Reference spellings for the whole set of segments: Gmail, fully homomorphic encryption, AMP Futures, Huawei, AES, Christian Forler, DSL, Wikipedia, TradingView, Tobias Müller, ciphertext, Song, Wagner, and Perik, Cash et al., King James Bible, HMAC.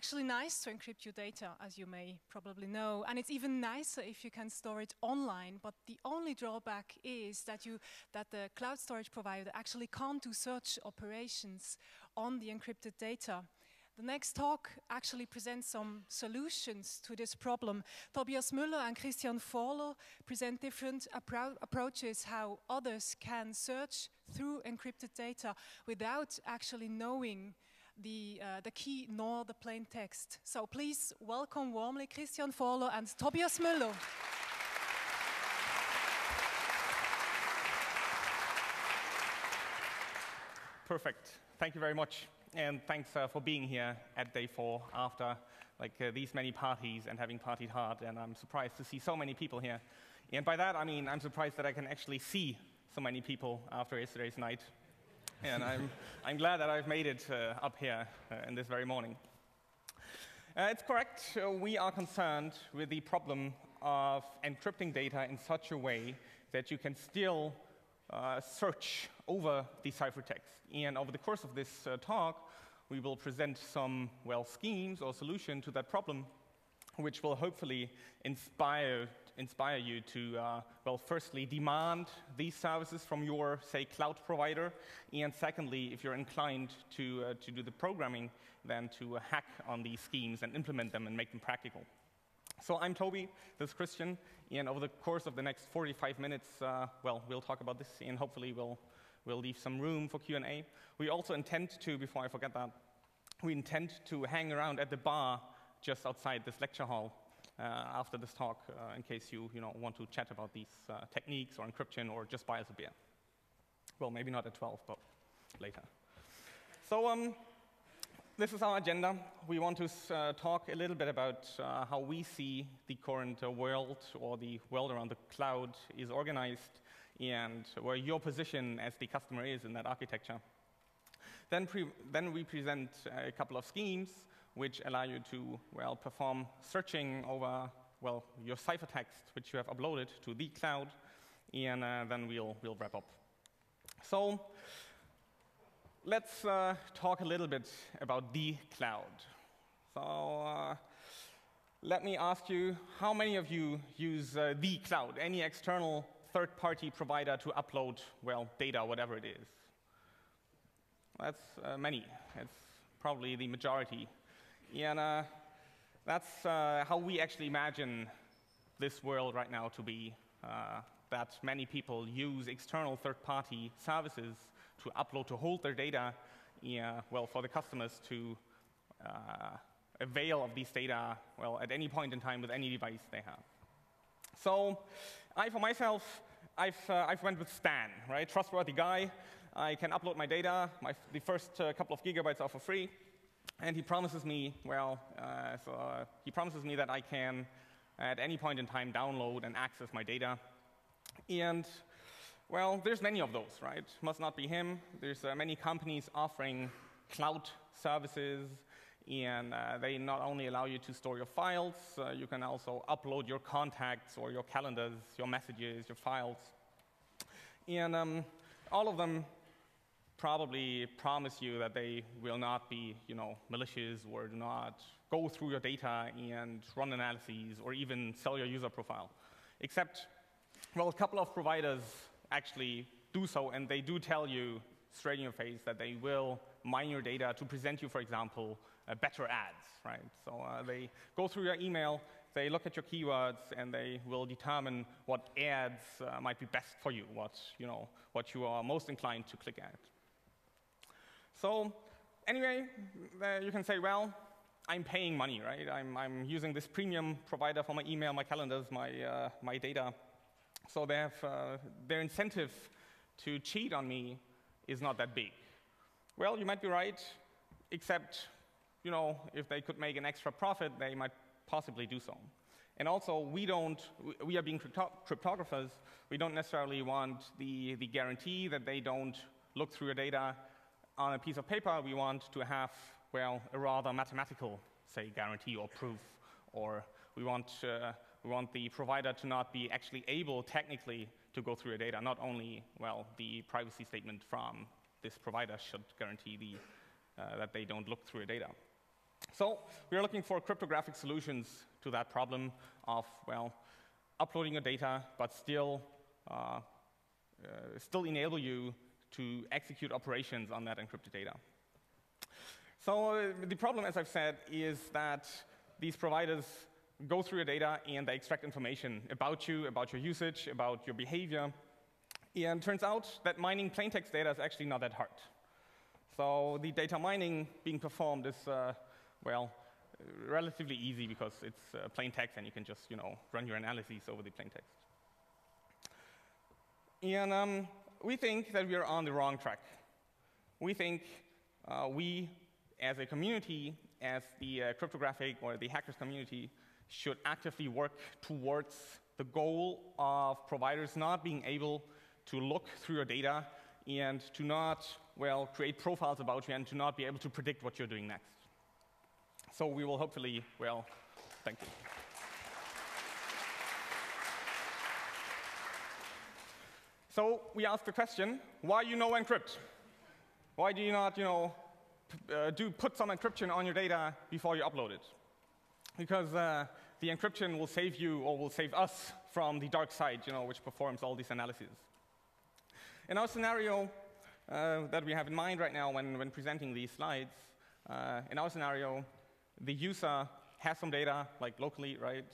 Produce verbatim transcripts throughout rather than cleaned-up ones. actually nice to encrypt your data, as you may probably know, and it's even nicer if you can store it online, but the only drawback is that, you, that the cloud storage provider actually can't do search operations on the encrypted data. The next talk actually presents some solutions to this problem. Tobias Müller and Christian Forler present different appro approaches how others can search through encrypted data without actually knowing the, uh, the key nor the plain text. So please welcome warmly Christian Forler and Tobias Müller. Perfect. Thank you very much. And thanks uh, for being here at day four after like uh, these many parties and having partied hard. And I'm surprised to see so many people here. And by that, I mean, I'm surprised that I can actually see so many people after yesterday's night. And I'm, I'm glad that I've made it uh, up here uh, in this very morning. Uh, it's correct. Uh, we are concerned with the problem of encrypting data in such a way that you can still Uh, search over the ciphertext. And over the course of this uh, talk, we will present some, well, schemes or solution to that problem, which will hopefully inspire, inspire you to, uh, well, firstly, demand these services from your, say, cloud provider, and secondly, if you're inclined to, uh, to do the programming, then to uh, hack on these schemes and implement them and make them practical. So I'm Toby, this is Christian, and over the course of the next forty-five minutes, uh, well, we'll talk about this, and hopefully we'll, we'll leave some room for Q and A. We also intend to, before I forget that, we intend to hang around at the bar just outside this lecture hall uh, after this talk, uh, in case you, you know, want to chat about these uh, techniques or encryption or just buy us a beer. Well, maybe not at twelve, but later. So, um, this is our agenda. We want to uh, talk a little bit about uh, how we see the current uh, world or the world around the cloud is organized and where your position as the customer is in that architecture. Then, pre then we present a couple of schemes which allow you to, well, perform searching over, well, your ciphertext which you have uploaded to the cloud, and uh, then we'll, we'll wrap up. So, let's uh, talk a little bit about the cloud. So uh, let me ask you, how many of you use uh, the cloud, any external third-party provider to upload, well, data, whatever it is? That's uh, many. It's probably the majority. And uh, that's uh, how we actually imagine this world right now to be. Uh, that many people use external third-party services to upload, to hold their data, yeah, well, for the customers to uh, avail of these data, well, at any point in time with any device they have. So I, for myself, I've, uh, I've went with Stan, right? Trustworthy guy. I can upload my data. My, the first uh, couple of gigabytes are for free. And he promises me, well, uh, so, uh, he promises me that I can, at any point in time, download and access my data. And, well, there's many of those, right? Must not be him. There's uh, many companies offering cloud services, and uh, they not only allow you to store your files, uh, you can also upload your contacts or your calendars, your messages, your files. And um, all of them probably promise you that they will not be, you know, malicious or do not go through your data and run analyses or even sell your user profile, except, well, a couple of providers actually do so, and they do tell you straight in your face that they will mine your data to present you, for example, uh, better ads, right? So uh, they go through your email, they look at your keywords, and they will determine what ads uh, might be best for you, what you know, what you are most inclined to click at. So anyway, uh, you can say, well, I'm paying money, right? I'm, I'm using this premium provider for my email, my calendars, my, uh, my data. So they have, uh, their incentive to cheat on me is not that big. Well, you might be right, except, you know, if they could make an extra profit, they might possibly do so. And also, we don't, we are being crypto cryptographers, we don't necessarily want the, the guarantee that they don't look through your data on a piece of paper. We want to have, well, a rather mathematical, say, guarantee or proof, or we want, uh, we want the provider to not be actually able, technically, to go through your data. Not only, well, the privacy statement from this provider should guarantee the, uh, that they don't look through your data. So we are looking for cryptographic solutions to that problem of, well, uploading your data, but still uh, uh, still enable you to execute operations on that encrypted data. So uh, the problem, as I've said, is that these providers go through your data and they extract information about you, about your usage, about your behavior. And turns out that mining plaintext data is actually not that hard. So the data mining being performed is, uh, well, relatively easy because it's uh, plain text and you can just, you know, run your analyses over the plain text. And um, we think that we are on the wrong track. We think uh, we, as a community, as the uh, cryptographic or the hackers community, should actively work towards the goal of providers not being able to look through your data and to not, well, create profiles about you and to not be able to predict what you're doing next. So we will hopefully, well, thank you. So we asked the question, why you no encrypt? Why do you not, you know, uh, do put some encryption on your data before you upload it? Because uh, the encryption will save you, or will save us, from the dark side, you know, which performs all these analyses. In our scenario uh, that we have in mind right now when, when presenting these slides, uh, in our scenario, the user has some data, like locally, right?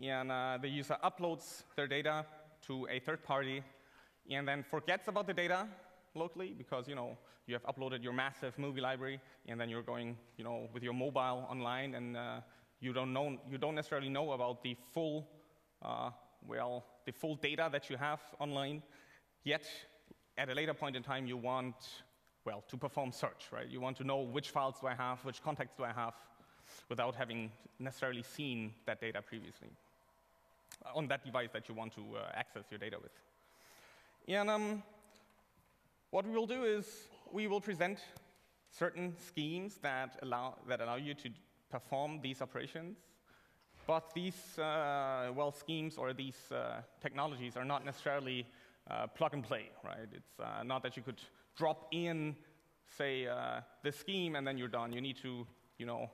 And uh, the user uploads their data to a third party and then forgets about the data locally because, you know, you have uploaded your massive movie library and then you're going, you know, with your mobile online and uh, you don't know, you don't necessarily know about the full, uh, well, the full data that you have online. Yet, at a later point in time, you want, well, to perform search, right? You want to know which files do I have, which contacts do I have, without having necessarily seen that data previously on that device that you want to uh, access your data with. And um, what we will do is we will present certain schemes that allow that allow you to perform these operations, but these uh, well schemes or these uh, technologies are not necessarily uh, plug and play, right? It's uh, not that you could drop in, say, uh, the scheme and then you're done. You need to, you know,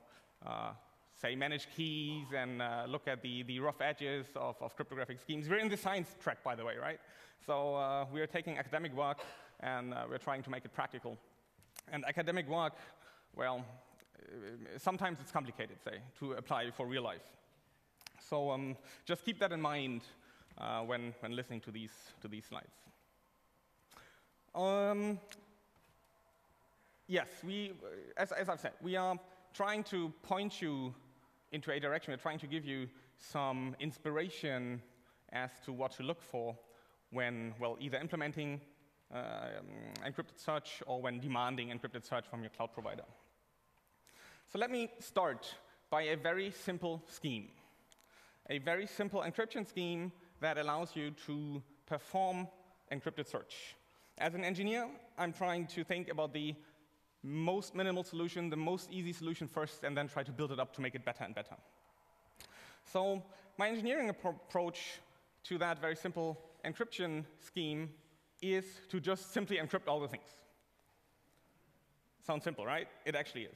uh, say manage keys and uh, look at the the rough edges of, of cryptographic schemes. We're in the science track, by the way, right? So uh, we are taking academic work and uh, we're trying to make it practical. And academic work, well, sometimes it's complicated, say, to apply for real life. So um, just keep that in mind uh, when, when listening to these, to these slides. Um, yes, we, as, as I've said, we are trying to point you into a direction. We're trying to give you some inspiration as to what to look for when, well, either implementing uh, um, encrypted search or when demanding encrypted search from your cloud provider. So let me start by a very simple scheme, a very simple encryption scheme that allows you to perform encrypted search. As an engineer, I'm trying to think about the most minimal solution, the most easy solution first, and then try to build it up to make it better and better. So my engineering approach to that very simple encryption scheme is to just simply encrypt all the things. Sounds simple, right? It actually is.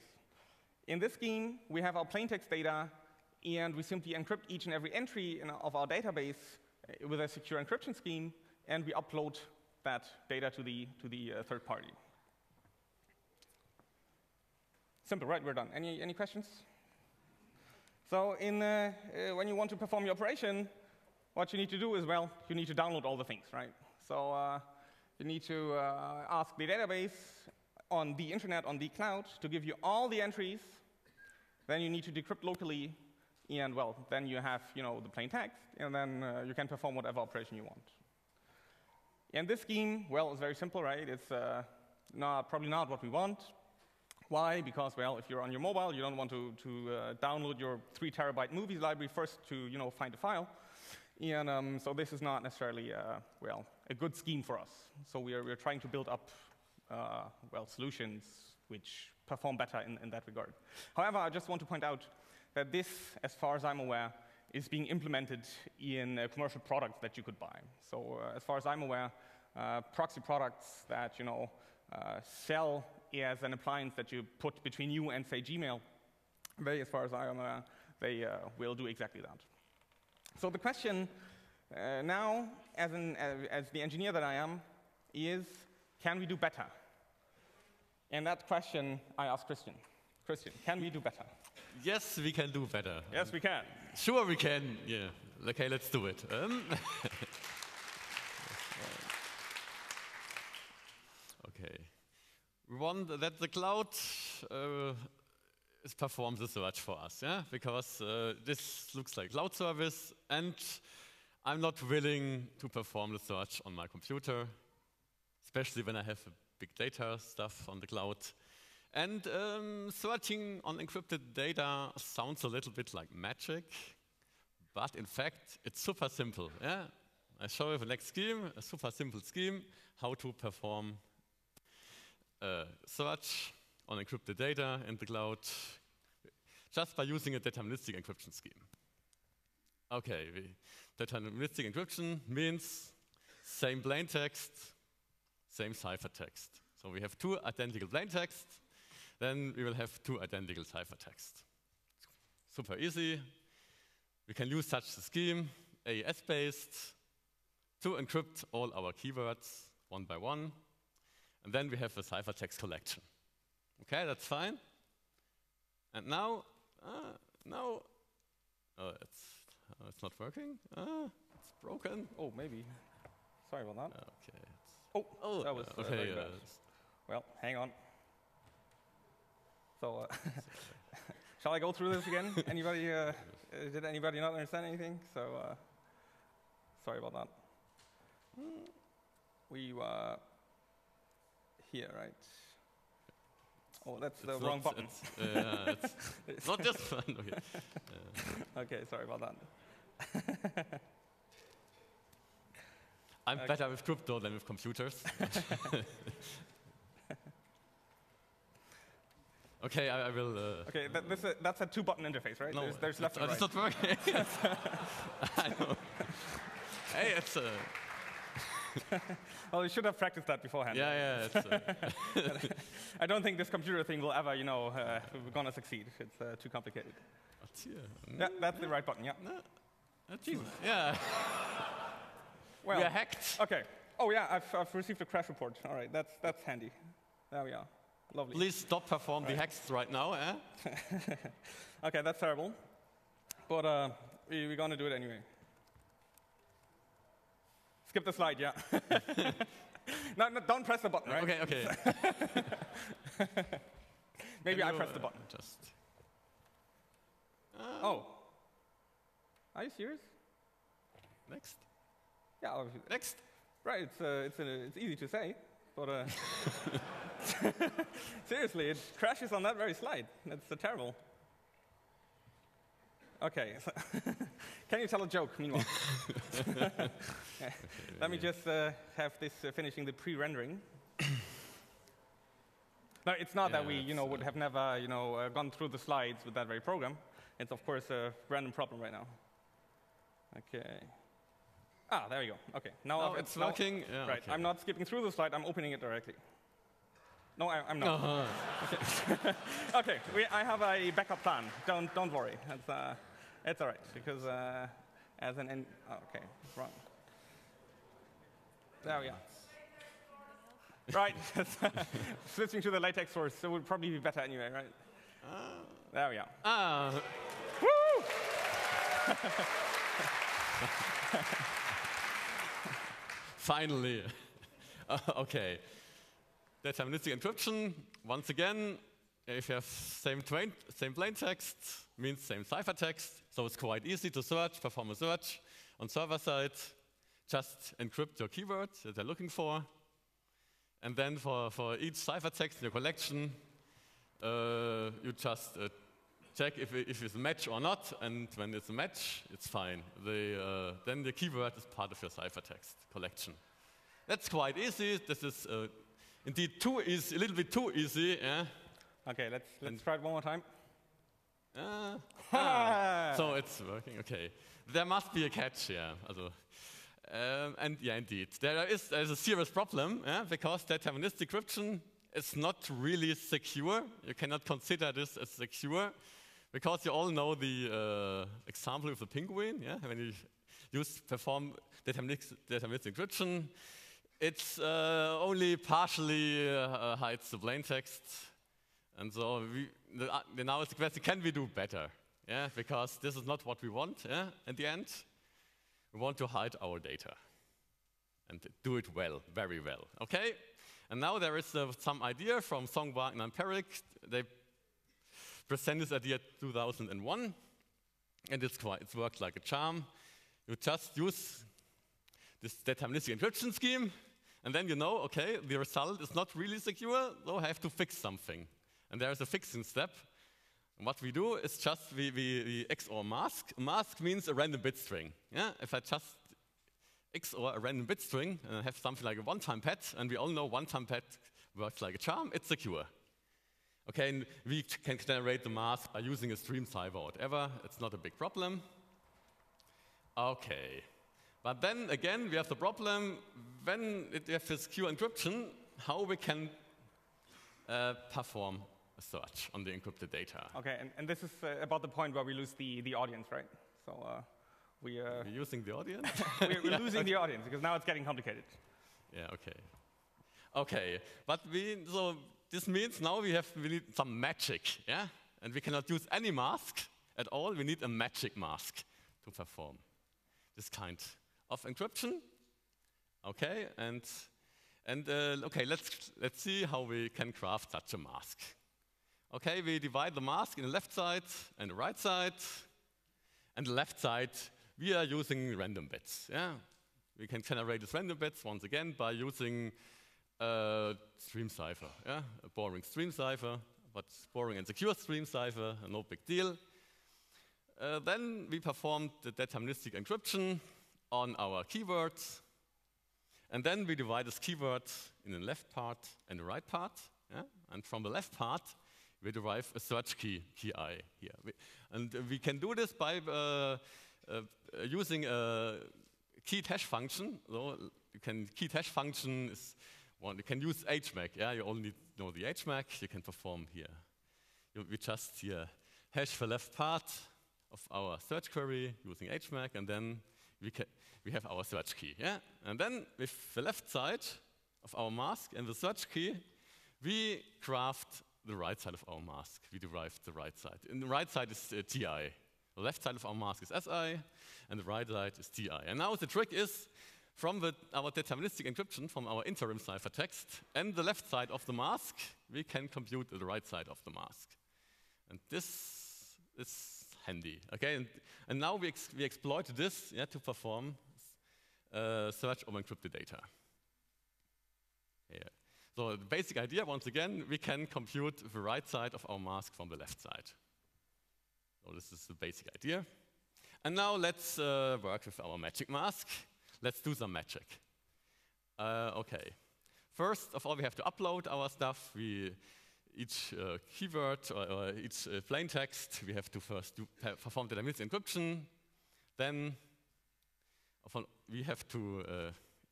In this scheme, we have our plaintext data, and we simply encrypt each and every entry in, of our database with a secure encryption scheme, and we upload that data to the, to the uh, third party. Simple, right? We're done. Any, any questions? So in, uh, uh, when you want to perform your operation, what you need to do is, well, you need to download all the things, right? So uh, you need to uh, ask the database on the internet, on the cloud, to give you all the entries. Then you need to decrypt locally, and, well, then you have, you know, the plain text, and then uh, you can perform whatever operation you want. And this scheme, well, is very simple, right? It's uh, not, probably not what we want. Why? Because, well, if you're on your mobile, you don't want to, to uh, download your three terabyte movies library first to, you know, find a file. And um, so this is not necessarily, uh, well, a good scheme for us. So we are, we are trying to build up Uh, well, solutions which perform better in, in that regard. However, I just want to point out that this, as far as I'm aware, is being implemented in uh, commercial products that you could buy. So uh, as far as I'm aware, uh, proxy products that, you know, uh, sell as an appliance that you put between you and, say, Gmail they, as far as I know, they uh, will do exactly that. So the question uh, now, as, an, uh, as the engineer that I am, is can we do better? And that question I asked Christian. Christian, can we do better? Yes, we can do better. Yes, we can. Sure, we can. Yeah. Okay, let's do it. Um. Okay. We want that the cloud uh, performs the search for us, yeah? Because uh, this looks like cloud service, and I'm not willing to perform the search on my computer, especially when I have big data stuff on the cloud. And um, searching on encrypted data sounds a little bit like magic, but in fact, it's super simple. Yeah? I show you the next scheme, a super simple scheme, how to perform uh, search on encrypted data in the cloud just by using a deterministic encryption scheme. Okay, the deterministic encryption means same plain text, same ciphertext. So we have two identical plain texts. Then we will have two identical ciphertexts. Super easy. We can use such a scheme, A E S-based, to encrypt all our keywords one by one. And then we have the ciphertext collection. Okay, that's fine. And now, uh, now, oh, it's, uh, it's not working. Uh, it's broken. Oh, maybe. Sorry about that. Okay. Oh, oh, that was uh, okay. Very uh, bad. Well, hang on. So, uh, shall I go through this again? Anybody? Uh, did anybody not understand anything? So, uh, sorry about that. We were here, right? Oh, that's the it's wrong button. It's, uh, it's it's not just fun. Okay. Uh. Okay, sorry about that. I'm okay. Better with crypto than with computers. Okay, I, I will. Uh, okay, that, this, uh, that's a two-button interface, right? No, there's, there's left and right. It's not working. I know. Hey, it's. Uh, well, you should have practiced that beforehand. Yeah, right? Yeah. It's, uh, I don't think this computer thing will ever, you know, uh, we're gonna succeed. It's uh, too complicated. That's here. Yeah, that's yeah. The right button. Yeah. No, that's Jesus. Yeah. Well, we are hacked. Okay. Oh yeah, I've, I've received a crash report. All right, that's that's handy. There we are. Lovely. Please stop perform right. the hacks right now. Eh? Okay, that's terrible. But uh, we, we're gonna do it anyway. Skip the slide, yeah. no, no, don't press the button, right? Okay, okay. Maybe I press uh, the button. Just. Um. Oh. Are you serious? Next. Yeah. Next. Right. It's uh, it's uh, it's easy to say, but uh, seriously, it crashes on that very slide. That's uh, terrible. Okay. So can you tell a joke? Meanwhile, okay, let me yeah. just uh, have this uh, finishing the pre-rendering. No, it's not yeah, that we, you know, would have never, you know, uh, gone through the slides with that very program. It's of course a random problem right now. Okay. Ah, there we go. Okay, now no, it's working. Yeah, right, okay. I'm not skipping through the slide. I'm opening it directly. No, I, I'm not. Uh-huh. Okay, okay. We, I have a backup plan. Don't don't worry. It's uh, it's all right because uh, as an end. Oh, okay, wrong. There we are. Right, switching to the latex source. So it would probably be better anyway, right? Uh, there we are. Ah. Uh. Woo! Finally. uh, okay. Deterministic encryption, once again, if you have same, same plain text, means same ciphertext, so it's quite easy to search, perform a search on server side. Just encrypt your keyword that they're looking for. And then for, for each ciphertext in your collection, uh, you just uh, check if, if it's a match or not, and when it's a match, it's fine. The, uh, then the keyword is part of your ciphertext collection. That's quite easy. This is uh, indeed too easy, a little bit too easy. Yeah? Okay, let's let's and try it one more time. Uh, ah. So it's working. Okay, there must be a catch here. Also, um, and yeah, indeed, there is there is a serious problem yeah? because deterministic encryption is not really secure. You cannot consider this as secure. Because you all know the uh, example of the penguin, yeah? When you use perform deterministic encryption, it uh, only partially uh, hides the plain text. And so we, the, uh, now it's the question, can we do better? Yeah? Because this is not what we want, yeah? At the end. We want to hide our data and do it well, very well. Okay? And now there is uh, some idea from Song, Wagner, and Perik. They presented this idea in two thousand one, and it's quite, it's worked like a charm. You just use this deterministic encryption scheme, and then you know, okay, the result is not really secure, so I have to fix something. And there is a fixing step. And what we do is just we, we, we X O R mask. Mask means a random bit string. Yeah? If I just X O R a random bit string, and I have something like a one-time pad, and we all know one-time pad works like a charm, it's secure. Okay, and we can generate the mask by using a stream cipher or whatever, it's not a big problem. Okay, but then again, we have the problem, when we have secure encryption, how we can uh, perform a search on the encrypted data. Okay, and, and this is uh, about the point where we lose the, the audience, right? So. Uh We, uh, we're using the audience? we're we're yeah, losing okay. the audience, because now it's getting complicated. Yeah, OK. OK, but we, so this means now we, have, we need some magic, yeah? And we cannot use any mask at all. We need a magic mask to perform this kind of encryption. OK, and, and uh, OK, let's, let's see how we can craft such a mask. OK, we divide the mask in the left side and the right side. And the left side, we are using random bits. Yeah? We can generate these random bits once again by using uh, stream cipher. Yeah? A boring stream cipher, but boring and secure stream cipher, no big deal. Uh, then we performed the deterministic encryption on our keywords. And then we divide this keyword in the left part and the right part. Yeah? And from the left part, we derive a search key, key I here. We, and uh, we can do this by uh, uh, using a keyed hash function. So you can, keyed hash function is one, you can use H MAC, yeah? You only know the H MAC, you can perform here. You, we just here hash the left part of our search query using H MAC, and then we, can, we have our search key, yeah? And then with the left side of our mask and the search key, we craft the right side of our mask. We derived the right side. And the right side is uh, T I. The left side of our mask is S I, and the right side is T I. And now the trick is, from the, our deterministic encryption, from our interim ciphertext, and the left side of the mask, we can compute the right side of the mask. And this is handy. Okay? And, and now we, ex we exploit this yeah, to perform uh, search of encrypted data. Yeah. So the basic idea, once again, we can compute the right side of our mask from the left side. So this is the basic idea. And now let's uh, work with our magic mask. Let's do some magic. Uh, OK. First of all, we have to upload our stuff. We, each uh, keyword or, or each uh, plain text, we have to first do perform deterministic encryption. Then we have to uh,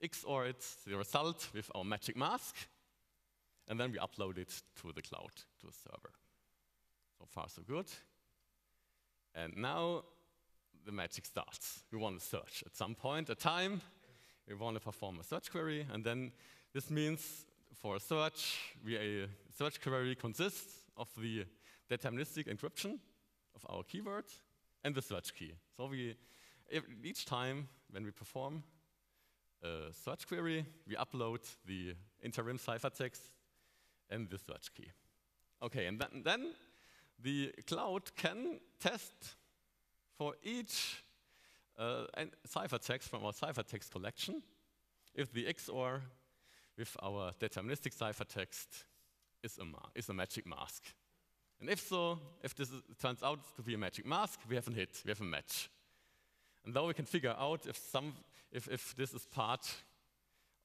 X O R it, the result, with our magic mask. And then we upload it to the cloud, to a server. So far, so good. And now the magic starts. We want to search. At some point, a time, we want to perform a search query. And then this means for a search, we, a search query consists of the deterministic encryption of our keyword and the search key. So we, each time when we perform a search query, we upload the interim ciphertext and the search key. Okay, and th then the cloud can test for each uh, ciphertext from our ciphertext collection if the X O R with our deterministic ciphertext is a, ma is a magic mask. And if so, if this is, turns out to be a magic mask, we have a hit, we have a match. And now we can figure out if, some, if, if this is part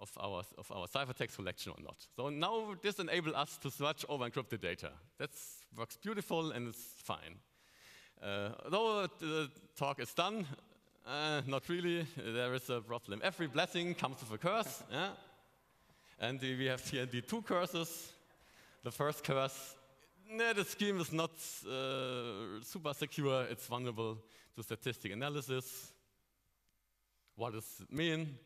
of our, of our ciphertext collection or not. So now this enables us to search over encrypted data. That works beautiful and it's fine. Uh, though the talk is done, uh, not really, there is a problem. Every blessing comes with a curse. Yeah? And we have here the two curses. The first curse no, the scheme is not uh, super secure. It's vulnerable to statistic analysis. What does it mean?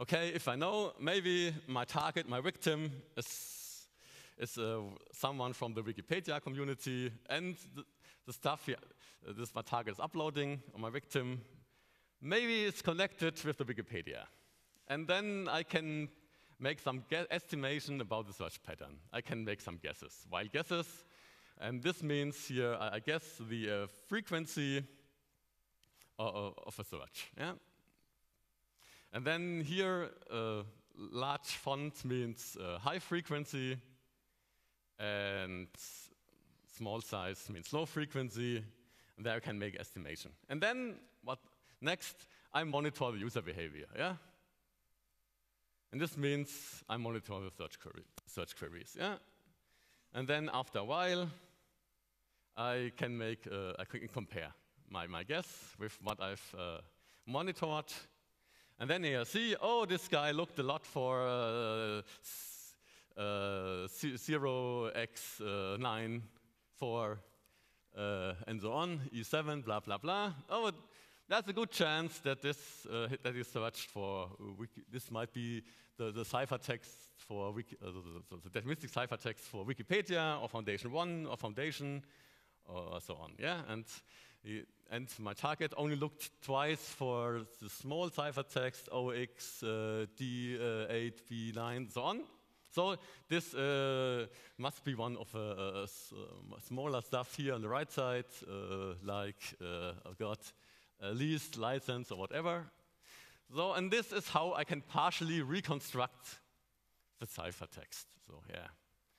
Okay, if I know, maybe my target, my victim is, is uh, someone from the Wikipedia community, and the, the stuff here, uh, this my target is uploading, or my victim, maybe it's connected with the Wikipedia. And then I can make some estimation about the search pattern. I can make some guesses, wild guesses. And this means here, I guess, the uh, frequency of, of a search. Yeah? And then here, uh, large font means uh, high frequency, and small size means low frequency. And there I can make estimation. And then what next? I monitor the user behavior. Yeah? And this means I monitor the search, query, search queries. Yeah? And then after a while, I can make, uh, I can compare my, my guess with what I've uh, monitored. And then here I see, oh, this guy looked a lot for uh, uh, zero x nine, four, uh, and so on, E seven, blah, blah, blah. Oh, that's a good chance that this uh, that is searched for. Wiki this might be the, the ciphertext for Wiki uh, the, the, the deterministic ciphertext for Wikipedia or Foundation One or Foundation or so on. Yeah, and and my target only looked twice for the small ciphertext O X D eight B nine and so on. So this uh, must be one of the uh, smaller stuff here on the right side, uh, like uh, I've got. Uh, leased license or whatever. So, and this is how I can partially reconstruct the ciphertext. So, yeah,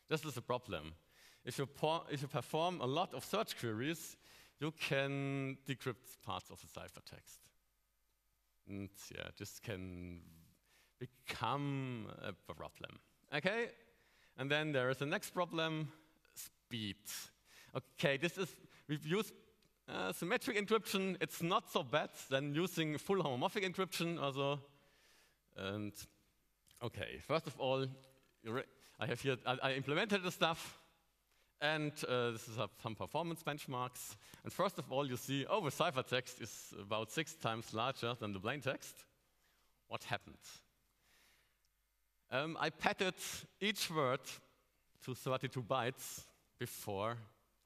this is a problem. If you, if you perform a lot of search queries, you can decrypt parts of the ciphertext. And yeah, this can become a problem. Okay, and then there is the next problem: speed. Okay, this is we've used. Uh, symmetric encryption, it's not so bad than using full homomorphic encryption also. And okay, first of all, I have here, I, I implemented the stuff, and uh, this is some performance benchmarks. And first of all, you see, oh, the ciphertext is about six times larger than the plain text. What happened? Um, I padded each word to thirty-two bytes before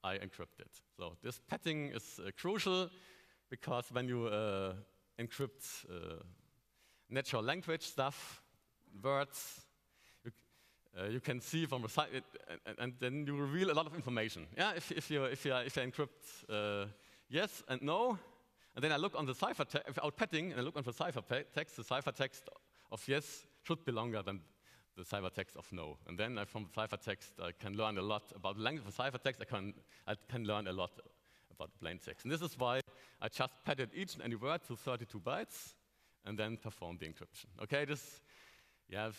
I encrypted. So this padding is uh, crucial, because when you uh, encrypt uh, natural language stuff, words, you, uh, you can see from the side, it, and, and then you reveal a lot of information. Yeah, if, if you if you if you encrypt uh, yes and no, and then I look on the ciphertext without padding, and I look on the ciphertext. The ciphertext of yes should be longer than the ciphertext of no. And then I, from the ciphertext, I can learn a lot about the language of the ciphertext. I can, I can learn a lot about plain text. And this is why I just padded each and any word to thirty-two bytes and then performed the encryption. Okay, this, yeah,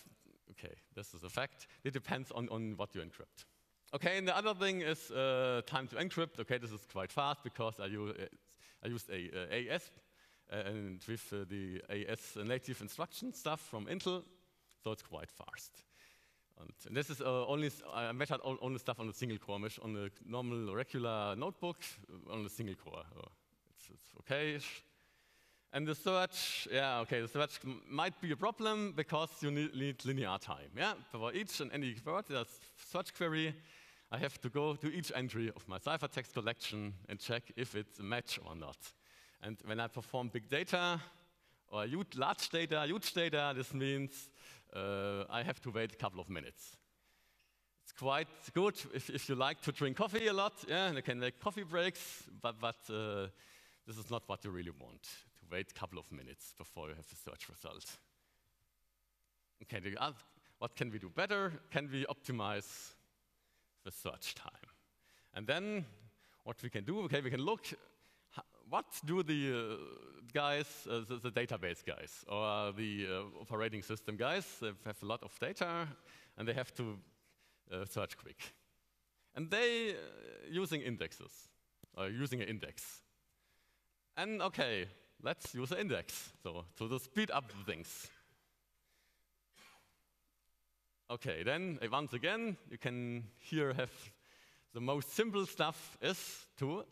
okay, this is a fact. It depends on, on what you encrypt. Okay, and the other thing is uh, time to encrypt. Okay, this is quite fast, because I, use, uh, I used a, uh, A S, uh, and with uh, the A S native instruction stuff from Intel. So it's quite fast. And this is uh, only, I measured all, only stuff on a single core mesh, on a normal, regular notebook, on a single core. Oh, it's, it's okay. And the search, yeah, okay, the search might be a problem, because you need, need linear time. Yeah, for each and any word, there's search query, I have to go to each entry of my ciphertext collection and check if it's a match or not. And when I perform big data, or huge, large data, huge data, this means Uh, I have to wait a couple of minutes. It's quite good if, if you like to drink coffee a lot, yeah, and you can make coffee breaks, but, but uh, this is not what you really want, to wait a couple of minutes before you have a search result. Okay, do you ask, what can we do better? Can we optimize the search time? And then what we can do, okay, we can look, what do the uh, guys, uh, the, the database guys, or the uh, operating system guys, they have a lot of data, and they have to uh, search quick. And they uh, using indexes, or using an index. And okay, let's use an index, so, so to speed up things. Okay, then uh, once again, you can here have The most simple stuff is to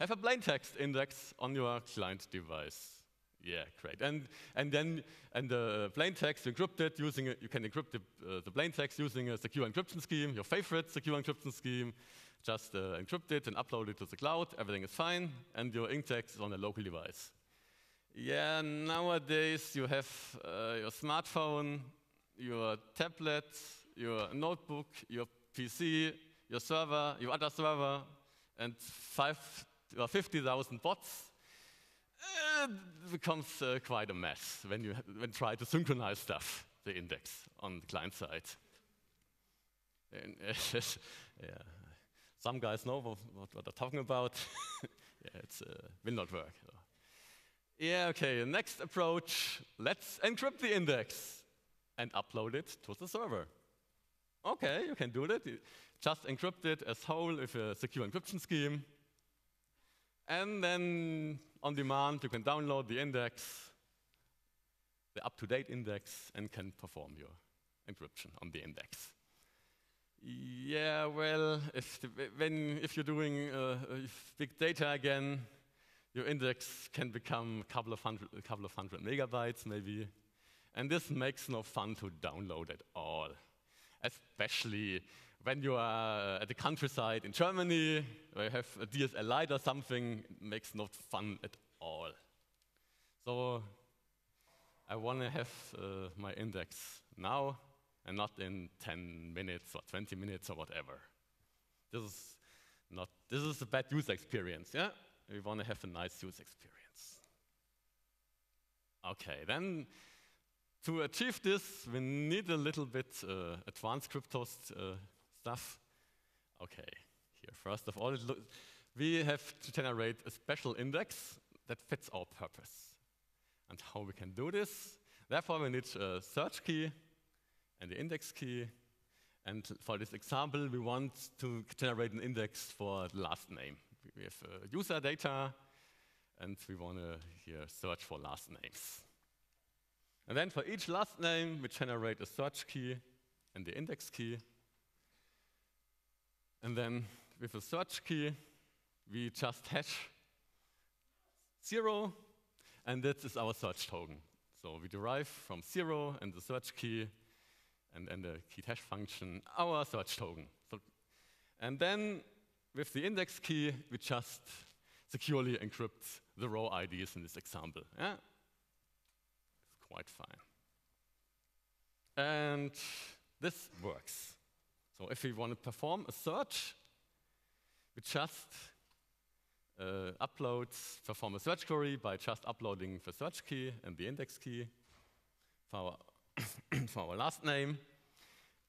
have a plain text index on your client device. Yeah, great. And and then and the plain text you encrypt it using a, you can encrypt the, uh, the plain text using a secure encryption scheme, your favorite secure encryption scheme. Just uh, encrypt it and upload it to the cloud. Everything is fine, and your in-text is on a local device. Yeah, nowadays you have uh, your smartphone, your tablet, your notebook, your P C, your server, your other server, and five or fifty thousand bots. It becomes uh, quite a mess when you when try to synchronize stuff, the index on the client side. And, uh, yeah. Some guys know what, what, what they're talking about. Yeah, it uh, will not work. So. Yeah, okay, the next approach, let's encrypt the index and upload it to the server. Okay, you can do that. You just encrypt it as whole with a secure encryption scheme. And then on demand, you can download the index, the up-to-date index, and can perform your encryption on the index. Yeah, well, if, the, when, if you're doing uh, big data again, your index can become a couple of hundred, a couple of hundred megabytes, maybe. And this makes no fun to download at all, especially when you are at the countryside in Germany, where you have a D S L light or something, it makes not fun at all. So I want to have uh, my index now and not in ten minutes or twenty minutes or whatever. This is not. This is a bad user experience. Yeah, we want to have a nice user experience. Okay, then. To achieve this, we need a little bit uh, advanced crypto st uh, stuff. Okay, here first of all, it we have to generate a special index that fits our purpose. And how we can do this? Therefore, we need a search key and the index key. And for this example, we want to generate an index for the last name. We have uh, user data, and we want to here search for last names. And then for each last name, we generate a search key and the index key. And then with a search key, we just hash zero, and that is our search token. So we derive from zero and the search key and, and the key hash function our search token. So, and then with the index key, we just securely encrypt the row I Ds in this example. Yeah? Quite fine. And this works. So if we want to perform a search, we just uh, upload, perform a search query by just uploading the search key and the index key for our, for our last name.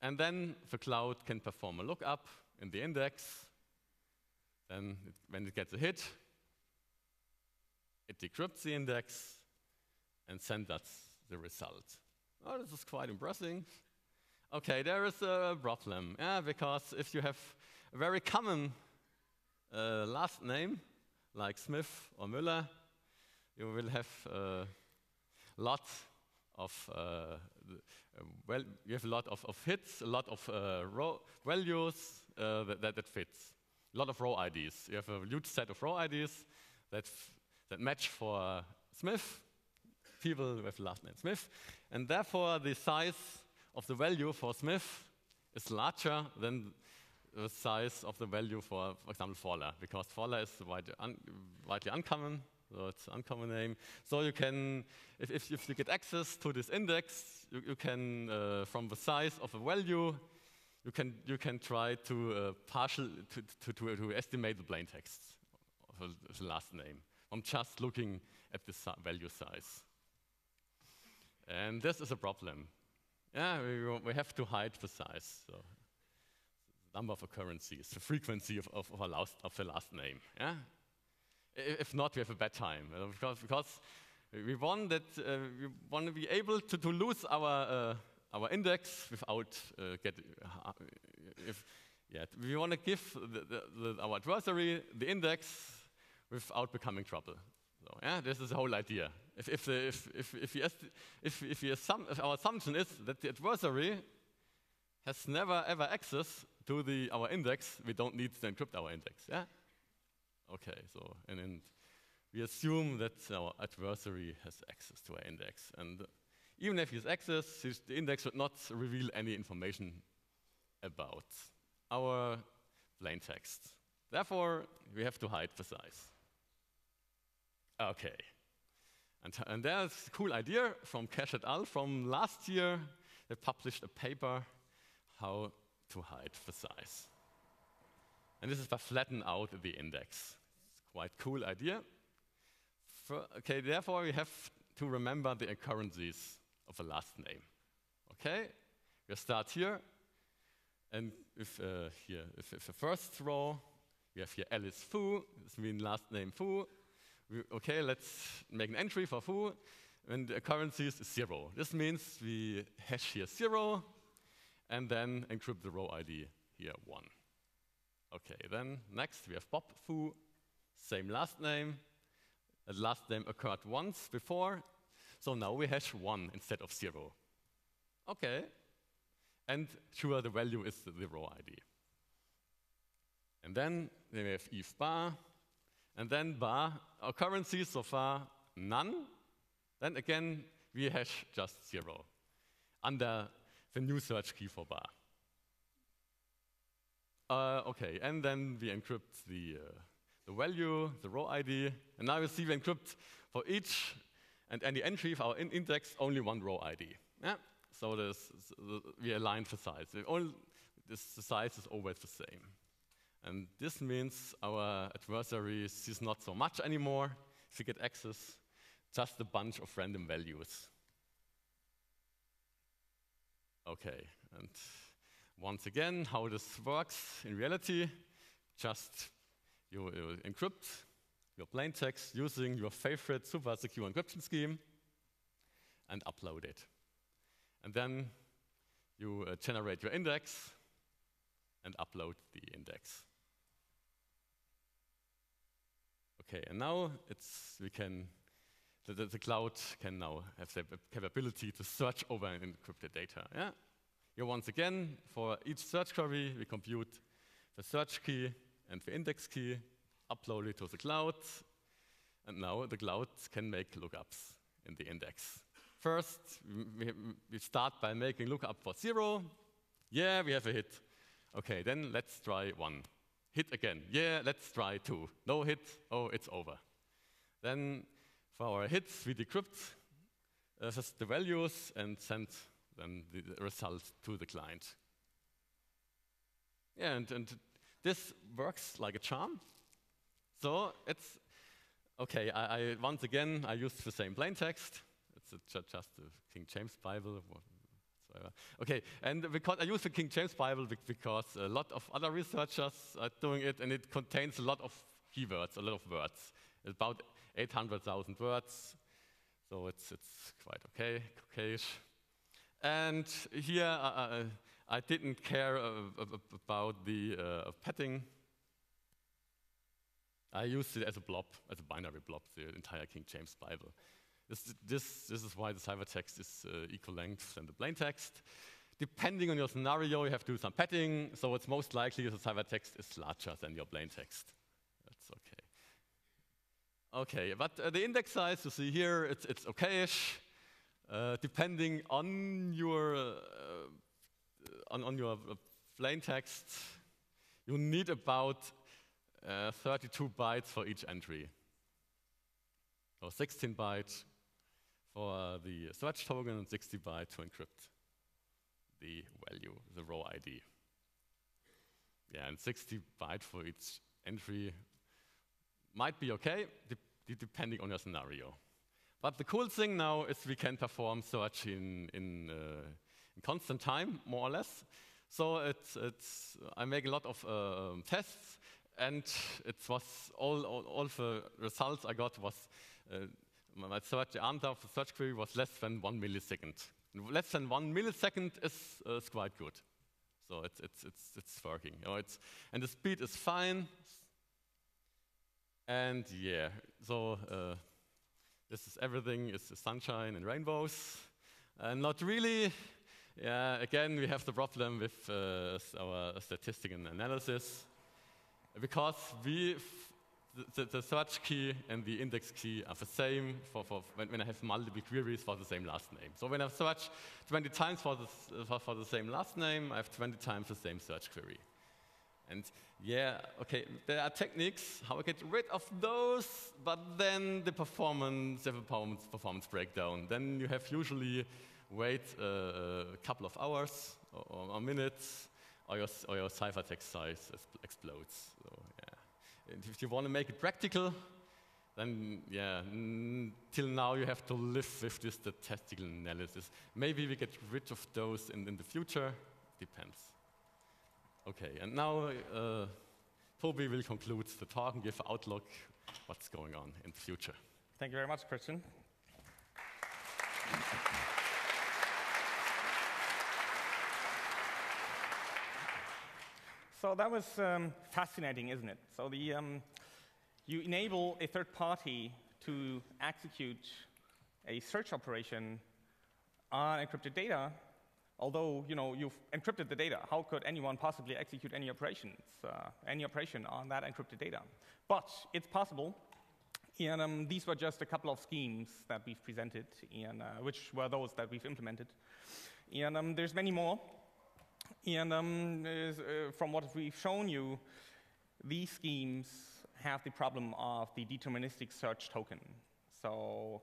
And then the cloud can perform a lookup in the index. Then it, when it gets a hit, it decrypts the index and send us the result. Oh, this is quite impressive. Okay, there is a problem. Yeah, because if you have a very common uh, last name, like Smith or Müller, you will have a lot of uh, well, you have a lot of, of hits, a lot of uh, row values uh, that that fits. A lot of row I Ds. You have a huge set of row I Ds that f that match for Smith. People with last name Smith, and therefore the size of the value for Smith is larger than the size of the value for, for example, Forler, because Forler is widely, un widely uncommon, so it's an uncommon name. So you can, if, if, if you get access to this index, you, you can, uh, from the size of a value, you can you can try to uh, partial to to, to to estimate the plain text of the last name from just looking at the si value size. And this is a problem. Yeah, we, we have to hide the size, so the number of occurrences, the frequency of, of, of, our last, of the last name. Yeah? If not, we have a bad time uh, because, because we want that uh, we want to be able to, to lose our uh, our index without uh, getting. Uh, if yeah, we want to give the, the, the, our adversary the index without becoming trouble. So, yeah, this is the whole idea. If, if, the, if, if, if, we if, if, we assum if our assumption is that the adversary has never ever access to the our index, we don't need to encrypt our index, yeah? Okay, so, and, and we assume that our adversary has access to our index. And even if he has access, his, the index should not reveal any information about our plain text. Therefore, we have to hide precise. Okay. And, and there's a cool idea from Cash et al. From last year. They published a paper, How to Hide Precise. And this is by flatten out the index. It's quite cool idea. For, okay, therefore, we have to remember the occurrences of a last name. Okay, we start here. And if, uh, here, if, if the first row, we have here Alice Fu, this means last name Fu. We, okay, let's make an entry for Fu, and the occurrences is zero. This means we hash here zero, and then encrypt the row I D here one. Okay, then next we have Bob Fu, same last name. The last name occurred once before, so now we hash one instead of zero. Okay. And sure, the value is the row I D. And then we have Eve bar, and then bar occurrences so far none. Then again, we hash just zero under the new search key for bar. Uh, okay, and then we encrypt the uh, the value, the row I D, and now you see we encrypt for each and any entry of our in index only one row I D. Yeah? So this, we align the size. All this, the size is always the same. And this means our adversary sees not so much anymore. If we get access, just a bunch of random values. Okay, and once again, how this works in reality, just you, you encrypt your plain text using your favorite super secure encryption scheme and upload it. And then you uh, generate your index and upload the index. Okay, and now it's we can the, the, the cloud can now have the capability to search over encrypted data. Yeah, here once again for each search query we compute the search key and the index key, upload it to the cloud, and now the cloud can make lookups in the index. First, we, we start by making lookup for zero. Yeah, we have a hit. Okay, then let's try one. Hit again. Yeah, let's try two. No hit. Oh, it's over. Then for our hits, we decrypt uh, the values and send then the result to the client. Yeah, and, and this works like a charm. So it's okay. I, I once again I used the same plain text. It's just the King James Bible. Whatever. Okay, and because I use the King James Bible because a lot of other researchers are doing it, and it contains a lot of keywords, a lot of words, about eight hundred thousand words. So it's it's quite okay, okay-ish. And here uh, I didn't care uh, about the uh, padding. I used it as a blob, as a binary blob, the entire King James Bible. This, this, this is why the ciphertext is uh, equal length than the plain text. Depending on your scenario, you have to do some padding, so it's most likely the ciphertext is larger than your plain text. That's okay. Okay, but uh, the index size you see here, it's, it's okay-ish. Uh, depending on your uh, on, on your plain text, you need about uh, thirty-two bytes for each entry, or sixteen bytes for the search token and sixty bytes to encrypt the value, the row I D. Yeah, and sixty bytes for each entry might be okay, de depending on your scenario. But the cool thing now is we can perform search in, in, uh, in constant time, more or less. So it's, it's, I make a lot of uh, tests, and it was all, all, all the results I got was Uh, my search, the answer of the search query was less than one millisecond. Less than one millisecond is, uh, is quite good. So it's, it's, it's, it's working. You know, it's, and the speed is fine. And yeah, so uh, this is everything. It's sunshine and rainbows. And not really. Yeah, again, we have the problem with uh, our statistic and analysis, because we f the, the search key and the index key are the same for, for when, when I have multiple queries for the same last name. So when I search twenty times for the, for, for the same last name, I have twenty times the same search query. And yeah, okay, there are techniques how I get rid of those, but then the performance, the performance, performance breakdown. Then you have usually wait a couple of hours or, or minutes, or your, or your ciphertext size explodes. So, yeah. And if you want to make it practical, then yeah, n till now you have to live with this statistical analysis. Maybe we get rid of those in, in the future, depends. Okay, and now uh, Toby will conclude the talk and give outlook what's going on in the future. Thank you very much, Christian. So that was um, fascinating, isn't it? So the, um, you enable a third party to execute a search operation on encrypted data. Although, you know, you've encrypted the data. How could anyone possibly execute any operations, uh, any operation on that encrypted data? But it's possible. And um, these were just a couple of schemes that we've presented, and uh, which were those that we've implemented. And um, there's many more. And um, uh, from what we've shown you, these schemes have the problem of the deterministic search token. So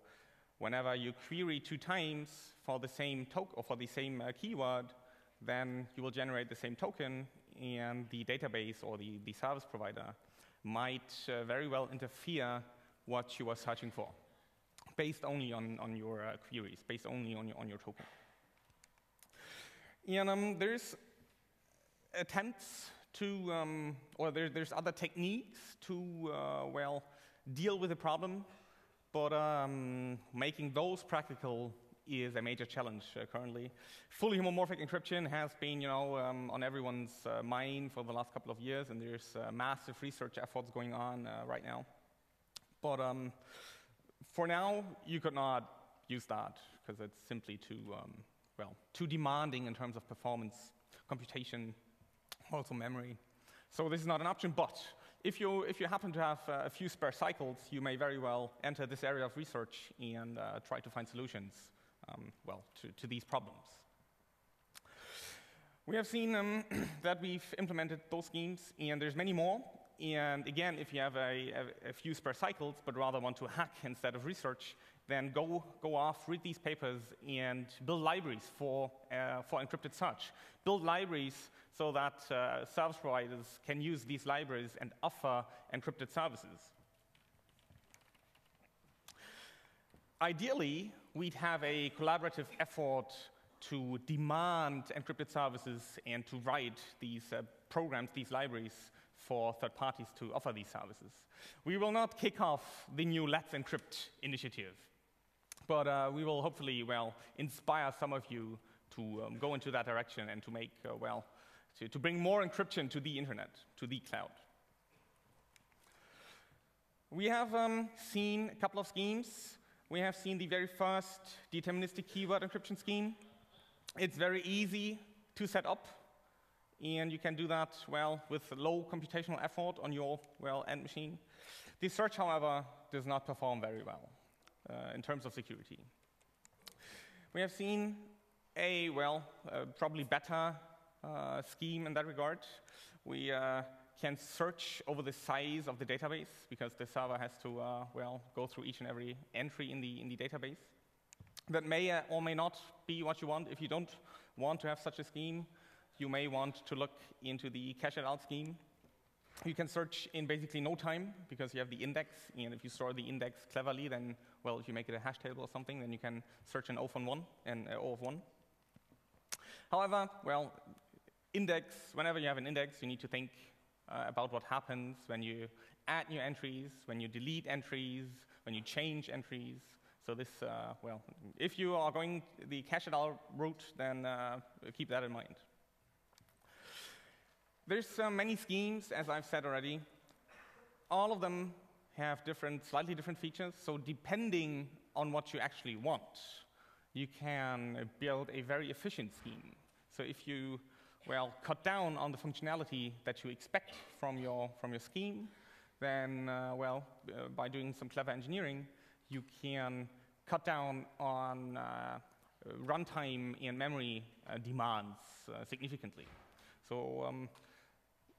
whenever you query two times for the same token or for the same uh, keyword, then you will generate the same token, and the database or the, the service provider might uh, very well interfere what you are searching for, based only on, on your uh, queries, based only on your, on your token. And um, there's attempts to, um, or there, there's other techniques to, uh, well, deal with the problem. But um, making those practical is a major challenge uh, currently. Fully homomorphic encryption has been, you know, um, on everyone's uh, mind for the last couple of years, and there's uh, massive research efforts going on uh, right now. But um, for now, you could not use that because it's simply too, um, well, too demanding in terms of performance, computation, also memory. So this is not an option, but If you, if you happen to have uh, a few spare cycles, you may very well enter this area of research and uh, try to find solutions, um, well, to, to these problems. We have seen um, that we've implemented those schemes, and there's many more. And again, if you have a, a, a few spare cycles, but rather want to hack instead of research, then go, go off, read these papers, and build libraries for, uh, for encrypted search. Build libraries so that uh, service providers can use these libraries and offer encrypted services. Ideally, we'd have a collaborative effort to demand encrypted services and to write these uh, programs, these libraries, for third parties to offer these services. We will not kick off the new Let's Encrypt initiative, but uh, we will hopefully, well, inspire some of you to um, go into that direction and to make, uh, well, To, to bring more encryption to the internet, to the cloud. We have um, seen a couple of schemes. We have seen the very first deterministic keyword encryption scheme. It's very easy to set up, and you can do that, well, with low computational effort on your, well, end machine. The search, however, does not perform very well uh, in terms of security. We have seen a, well, uh, probably better Uh, scheme in that regard. We uh, can search over the size of the database because the server has to, uh, well, go through each and every entry in the, in the database. That may uh, or may not be what you want. If you don't want to have such a scheme, you may want to look into the Cash et al. Scheme. You can search in basically no time because you have the index, and if you store the index cleverly, then, well, if you make it a hash table or something, then you can search in O of one and uh, O of one. However, well, index, whenever you have an index, you need to think uh, about what happens when you add new entries, when you delete entries, when you change entries. So this, uh, well, if you are going the Cash et al. Route, then uh, keep that in mind. There's uh, many schemes, as I've said already. All of them have different, slightly different features. So depending on what you actually want, you can build a very efficient scheme. So if you, well, cut down on the functionality that you expect from your, from your scheme, then, uh, well, uh, by doing some clever engineering, you can cut down on uh, runtime and memory uh, demands uh, significantly. So um,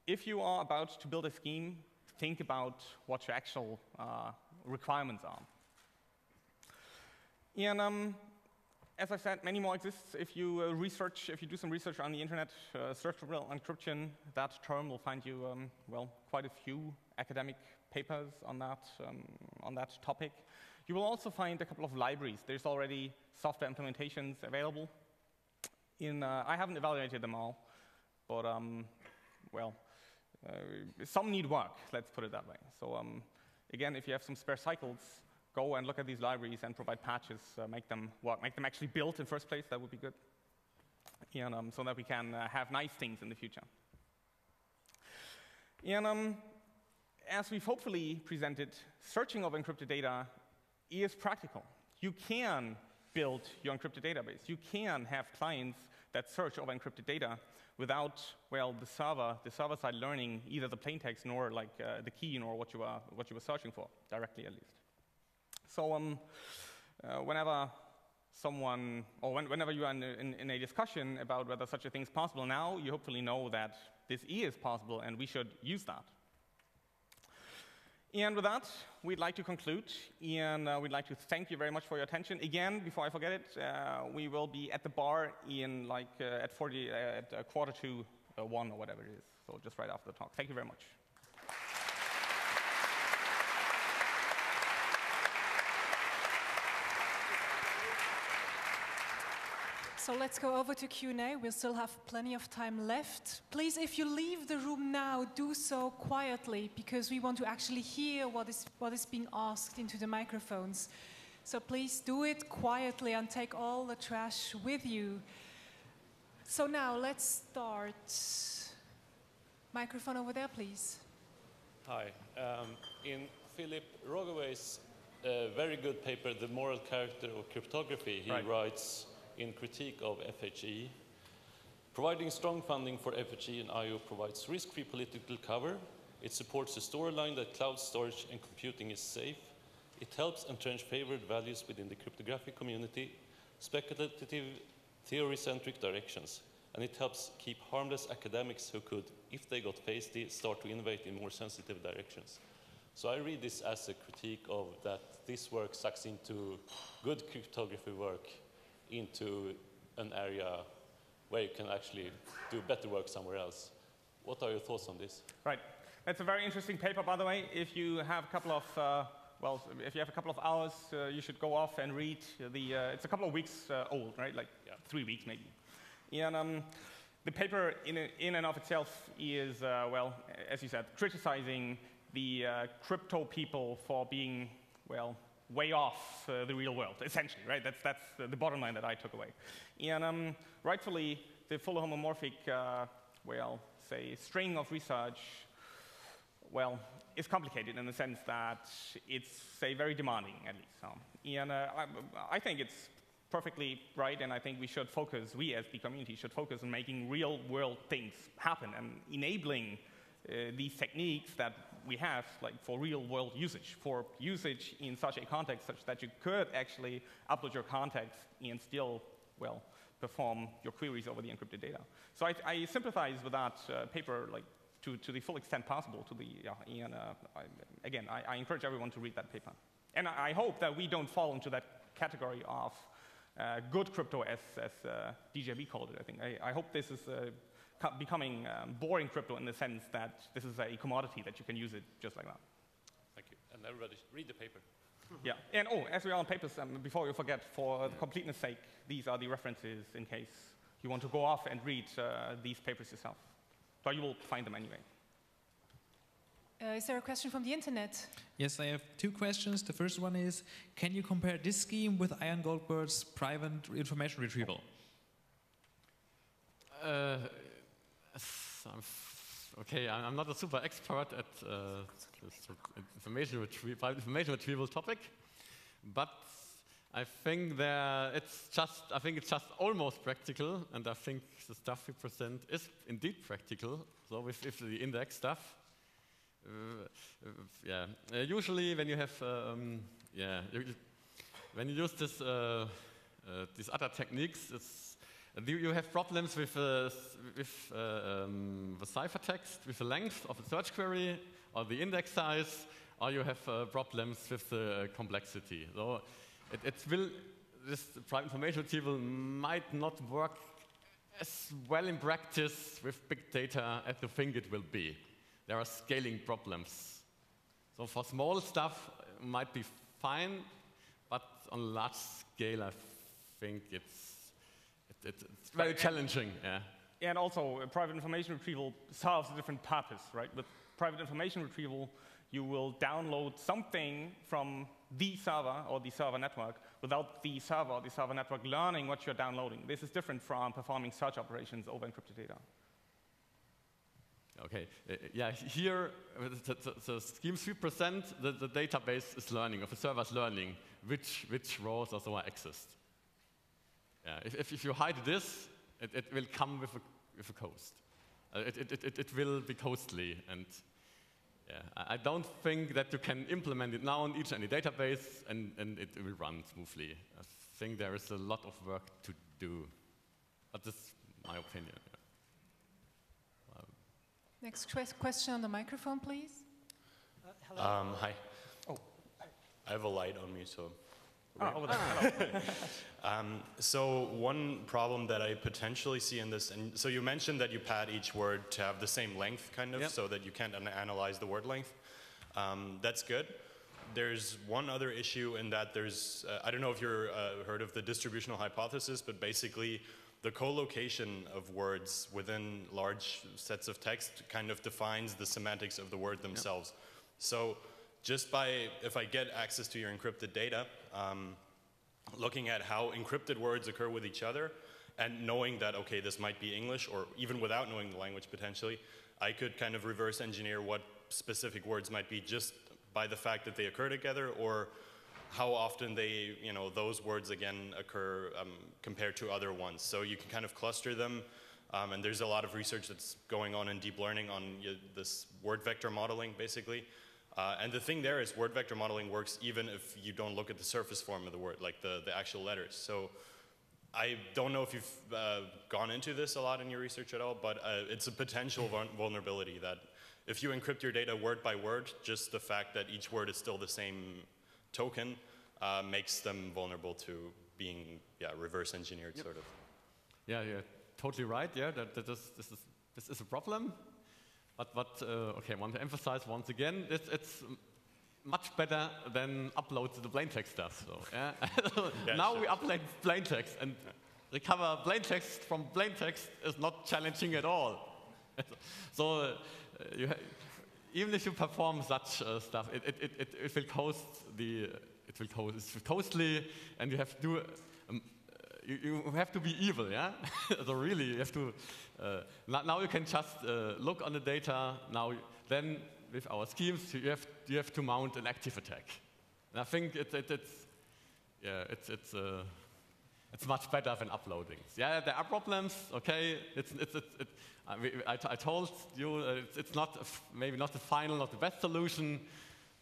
if you are about to build a scheme, think about what your actual uh, requirements are. And um, as I said, many more exists. If you uh, research, if you do some research on the internet, uh, search for real encryption, that term will find you, um, well, quite a few academic papers on that, um, on that topic. You will also find a couple of libraries. There's already software implementations available. In, uh, I haven't evaluated them all, but, um, well, uh, some need work, let's put it that way. So, um, again, if you have some spare cycles, go and look at these libraries and provide patches, uh, make them work, make them actually built in the first place. That would be good, and, um, so that we can uh, have nice things in the future. And um, as we've hopefully presented, searching of encrypted data is practical. You can build your encrypted database. You can have clients that search over encrypted data without, well, the server, the server side learning either the plain text nor like uh, the key nor what you are what you were searching for directly, at least. So um, uh, whenever someone, or when, whenever you are in, in, in a discussion about whether such a thing is possible now, you hopefully know that this is possible and we should use that. And with that, we'd like to conclude, and uh, we'd like to thank you very much for your attention. Again, before I forget it, uh, we will be at the bar in like uh, at forty, uh, at uh, quarter to uh, one or whatever it is. So just right after the talk. Thank you very much. So let's go over to Q and A. We'll still have plenty of time left. Please, if you leave the room now, do so quietly, because we want to actually hear what is, what is being asked into the microphones. So please do it quietly and take all the trash with you. So now let's start. Microphone over there, please. Hi. Um, in Philip Rogaway's uh, very good paper, The Moral Character of Cryptography, he right. writes, in critique of F H E, providing strong funding for F H E and I O provides risk-free political cover. It supports the storyline that cloud storage and computing is safe. It helps entrench favored values within the cryptographic community, speculative, theory-centric directions, and it helps keep harmless academics who could, if they got feisty, start to innovate in more sensitive directions. So I read this as a critique of that this work sucks into good cryptography work into an area where you can actually do better work somewhere else. What are your thoughts on this? Right, that's a very interesting paper, by the way. If you have a couple of uh, well, if you have a couple of hours, uh, you should go off and read the. Uh, it's a couple of weeks uh, old, right? Like yeah. three weeks maybe. And um, the paper in a, in and of itself is uh, well, as you said, criticizing the uh, crypto people for being well. way off uh, the real world, essentially, right? That's, that's uh, the bottom line that I took away. And um, rightfully, the full homomorphic, uh, well, say, string of research, well, is complicated in the sense that it's, say, very demanding, at least. So, and uh, I, I think it's perfectly right, and I think we should focus, we as the community should focus on making real-world things happen and enabling Uh, these techniques that we have like for real-world usage, for usage in such a context such that you could actually upload your context and still, well, perform your queries over the encrypted data. So I, I sympathize with that uh, paper like to, to the full extent possible. To the, yeah, and, uh, I, again, I, I encourage everyone to read that paper. And I, I hope that we don't fall into that category of uh, good crypto, as, as uh, D J B called it, I think. I, I hope this is uh, becoming um, boring crypto in the sense that this is a commodity that you can use it just like that. Thank you. And everybody should read the paper. Yeah. And oh, as we are on papers, um, before you forget, for the completeness sake, these are the references in case you want to go off and read uh, these papers yourself. But you will find them anyway. Uh, is there a question from the internet? Yes, I have two questions. The first one is, can you compare this scheme with Ian Goldberg's private information retrieval? Uh, I'm f okay, I'm not a super expert at uh, this information retrieval topic, but I think there it's just I think it's just almost practical, and I think the stuff we present is indeed practical. So with, with the index stuff, uh, uh, yeah. Uh, usually when you have um, yeah you, when you use this uh, uh, these other techniques, it's, you have problems with uh, with uh, um, the ciphertext, with the length of the search query or the index size, or you have uh, problems with the complexity. So It, it will, this prime information table might not work as well in practice with big data as you think it will be. There are scaling problems. So for small stuff, it might be fine, but on large scale, I think it's, it, it, it's very but challenging. And, yeah. and also, uh, private information retrieval serves a different purpose, right? With private information retrieval, you will download something from the server or the server network without the server or the server network learning what you're downloading. This is different from performing search operations over encrypted data. Okay, uh, yeah, here, uh, the, the, the schemes we present, the, the database is learning, or the server is learning which, which rows or so are accessed. Yeah, if, if, if you hide this, it, it will come with a, with a cost. Uh, it, it, it, it will be costly. And yeah, I don't think that you can implement it now on each and any database, and, and it will run smoothly. I think there is a lot of work to do. But that's my opinion. Um. Next question on the microphone, please. Uh, hello. Um, hi. Oh, I have a light on me, so. Ah, over there. um, so one problem that I potentially see in this, and so you mentioned that you pad each word to have the same length, kind of, yep. so that you can't an analyze the word length. Um, that's good. There's one other issue in that there's, uh, I don't know if you've uh, heard of the distributional hypothesis, but basically the co-location of words within large sets of text kind of defines the semantics of the word themselves. Yep. So just by, if I get access to your encrypted data, um, looking at how encrypted words occur with each other, and knowing that, okay, this might be English, or even without knowing the language potentially, I could kind of reverse engineer what specific words might be just by the fact that they occur together, or how often they, you know, those words again occur um, compared to other ones. So you can kind of cluster them. Um, and there's a lot of research that's going on in deep learning on uh, this word vector modeling, basically. Uh, and the thing there is word vector modeling works even if you don't look at the surface form of the word, like the, the actual letters. So I don't know if you've uh, gone into this a lot in your research at all, but uh, it's a potential vulnerability that if you encrypt your data word by word, just the fact that each word is still the same token uh, makes them vulnerable to being yeah, reverse engineered, yep. sort of. Yeah, you're totally right. Yeah, that, that is, this, is, this is a problem. But, but uh, okay, I want to emphasize once again, it's, it's much better than upload to the plain text stuff. So, yeah? yeah, now sure. we upload plain text, and recover plain text from plain text is not challenging at all. so uh, you ha even if you perform such uh, stuff, it, it, it, it, it will cost the it will cost it's costly, and you have to do. Um, You, you have to be evil, yeah? so really, you have to, uh, now you can just uh, look on the data. Now, then with our schemes, you have, you have to mount an active attack. And I think it, it, it's, yeah, it's, it's, uh, it's much better than uploading. Yeah, there are problems, okay? It's, it's, it's, it, I, I, I told you, uh, it's, it's not, maybe not the final, not the best solution,